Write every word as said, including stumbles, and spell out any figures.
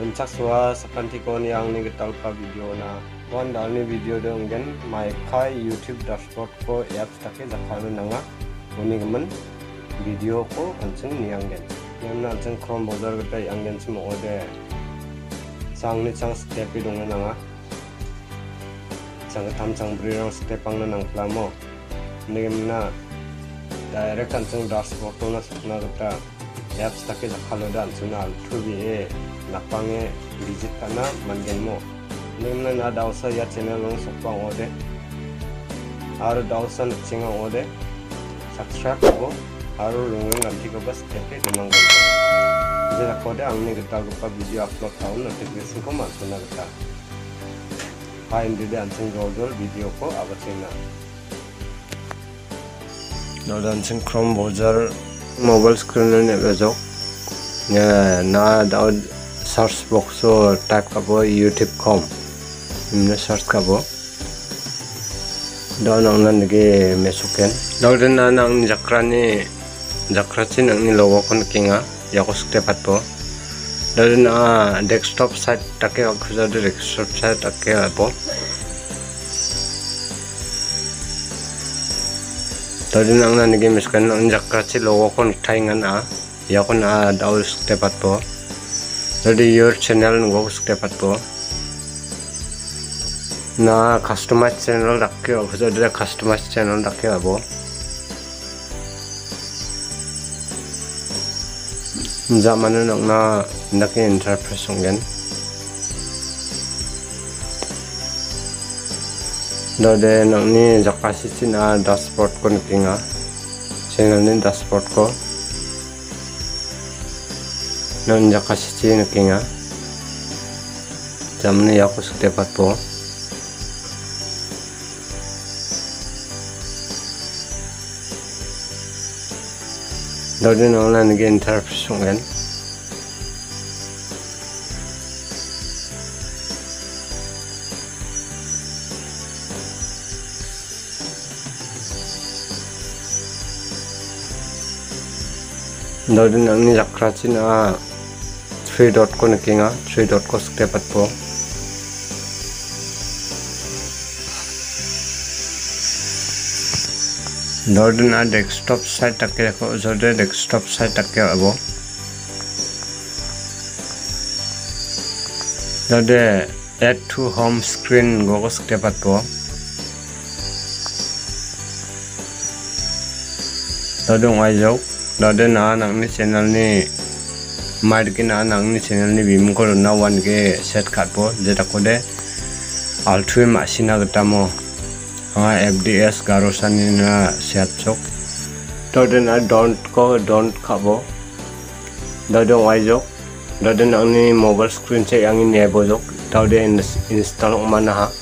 dan caksua sakan tikon yang ni getau ka video na wan dalni video dong gen my kai youtube dashboard ko apps take zakhalu nanga oni gemen video ko kanceng niang gen yamna jeng chrome browser getai yang gen simo ode sang ni chang step dong nanga chang tham chang browser step ang nang plamo ni gemna direct kanceng dashboard ko na sakna geta apps take zakhalo dal sunal tubi lapange visit kana mangenmo nemna na dawsa ya channel long sokpa ode aru dawsa chinga ode subscribe go aru long ngamti ko bas tepe demang go jera kode amne gata go video upload thaw notification ko masuna gata find the dancing browser video ko abachena no dancing chrome browser mobile screen ne bejo na daw search box or type kabo youtube dot com imne search kabo down on nan ge mesuken logden nan ang jakrani jakrachin ang logo kon kinga yakos tepat po down a desktop site take akhuja desktop site take abo down ang nan ge meskan ang jakrachi logo kon thaingan a yakon a daw tepat po Jadi your channel nggak usah dapat po. Nah customize channel dakyo, jadi customize channel dakyo abo. Zaman nang na nake interface ongen. Jadi nang ni jakasi cina dashboard ko ntinga. Channel ni dashboard ko. Non jakasici nakinga jamne yakos tepat po dodin online again tarpsungen dodin angni jakrachin a three dot ko nakinga three dot ko stepat po dodin a desktop site takke ko jode desktop site takke abo jode add to home screen go ko stepat po dodong ayo dodin a nang ni channel ni मार्किन आ नांगनि चैनलनि बिमुखौ ना one के set खाटबो जेटाखौ दे आल्थुय मासिना गटामो हा एफडीएस गारोसानि ना सेट चोक तोदना डोंट को डोंट खाबो ददो वाइजो ददन आंनि मोबाइल स्क्रिन से आंनि नेबो जोक तावदे इनस्टॉल माना हा